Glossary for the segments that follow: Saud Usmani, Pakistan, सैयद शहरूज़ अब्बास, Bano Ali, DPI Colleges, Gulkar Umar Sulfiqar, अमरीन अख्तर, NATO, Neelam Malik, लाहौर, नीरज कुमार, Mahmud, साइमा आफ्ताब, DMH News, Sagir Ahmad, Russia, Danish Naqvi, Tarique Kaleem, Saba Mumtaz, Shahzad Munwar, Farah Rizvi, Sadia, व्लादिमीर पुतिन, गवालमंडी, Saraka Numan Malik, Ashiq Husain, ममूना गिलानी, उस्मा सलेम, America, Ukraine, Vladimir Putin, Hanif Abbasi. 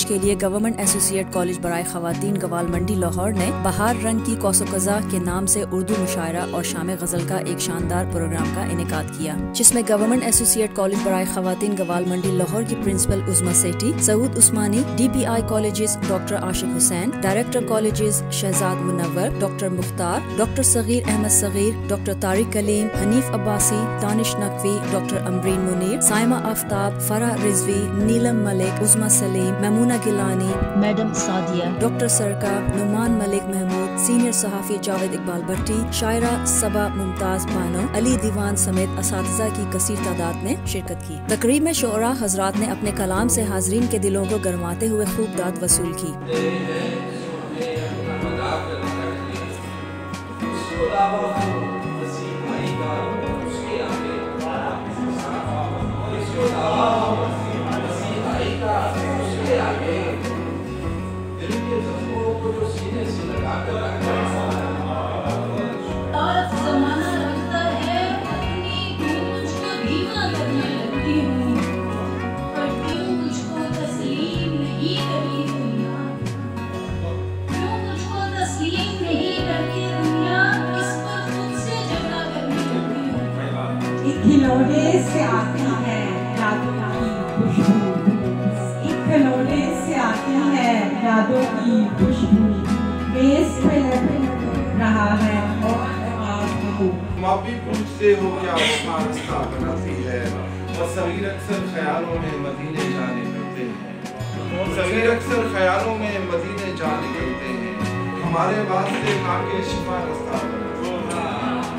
कोशिश के लिए गवर्नमेंट एसोसिएट कॉलेज बराए खवातीन गवालमंडी लाहौर ने बहार रंग की कौसोकजा के नाम से उर्दू मुशायरा और शाम गजल का एक शानदार प्रोग्राम का इनेकाद किया, जिसमें गवर्नमेंट एसोसिएट कॉलेज बराए खवातीन गवालमंडी लाहौर की principal Uzma Sethi, Saud Usmani, DPI colleges doctor Ashiq Hussain, director colleges Shahzad Munawar, doctor Mukhtar, doctor Sagir Ahmed Sagir, doctor Tariq Kaleem, Hanif Abbasi, Danish Naqvi, doctor Ambreen Munir, साइमा आफ्ताब, Farah Rizvi, Neelam Malik, उस्मा सलेम, ममूना गिलानी, madam Sadia, doctor Sarka, Numan Malik Mahmood, senior सहाफ़ी जावेद इकबाल भट्टी, शायरा सबा मुमताज, बानो अली दीवान समेत असातिज़ा की कसीर तादाद में शिरकत की। तकरीब में शोरा हजरात ने अपने कलाम से हाजरीन के दिलों को गरमाते हुए खूब दाद वसूल की। मापी पूछते हो क्या उसका रास्ता बनाती है, और सगीर अक्सर ख्यालों में मदीने जा निकलते हैं, सगीर अक्सर ख्यालों में मदीने जा निकलते हैं। हमारे वास्ते खाके शिफा रास्ता बनाती,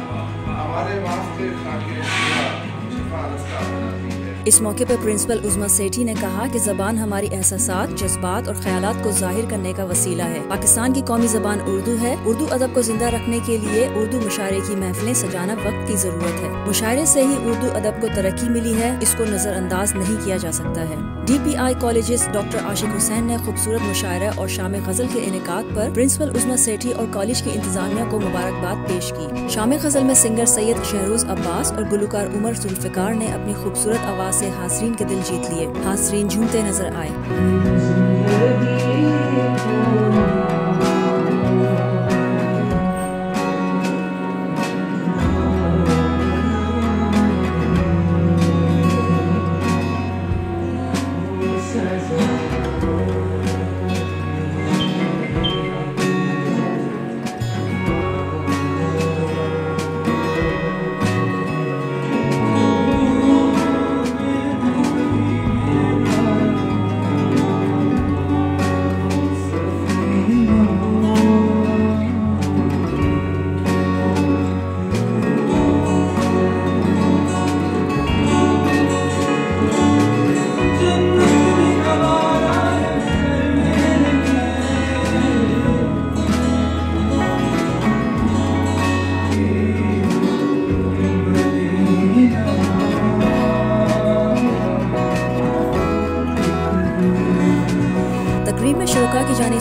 हमारे वास्ते खाके शिफा रास्ता बनाती। इस मौके पर प्रिंसिपल उज़्मा सेठी ने कहा कि ज़बान हमारी एहसासात, जज्बात और ख्यालात को ज़ाहिर करने का वसीला है। पाकिस्तान की कौमी ज़बान उर्दू है। उर्दू अदब को जिंदा रखने के लिए उर्दू मुशायरे की महफिलें सजाना वक्त की ज़रूरत है। मुशायरे से ही उर्दू अदब को तरक्की मिली है, इसको नज़रअंदाज नहीं किया जा सकता है। DPI colleges doctor Ashiq Hussain ने खूबसूरत मुशायरा और शाम गज़ल के इनेकाद पर प्रिंसिपल उज़्मा सेठी और कॉलेज की इंतजामिया को मुबारकबाद पेश की। शाम गज़ल में सिंगर सैयद शहरूज़ अब्बास और गुलकार उमर सुल्फ़िकार ने अपनी खूबसूरत आवाज़ से हाजरीन के दिल जीत लिए। हाजरीन झूमते नजर आए।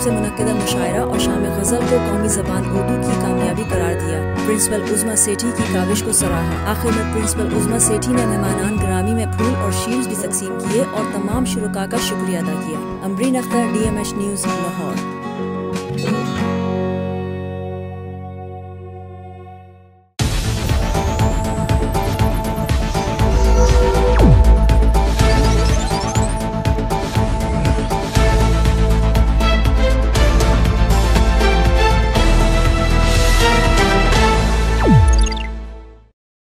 से मुनक्किदा मुशायरा और शाम गजल को कौमी जबान उर्दू की कामयाबी करार दिया। प्रिंसिपल उज़्मा सेठी की काविश को सराहा। आखिर में प्रिंसिपल उज़्मा सेठी ने मेहमानान ग्रामी में फूल और शील्ड भी तकसीम किए और तमाम शुरका का शुक्रिया अदा किया। अमरीन अख्तर, DMH news लाहौर।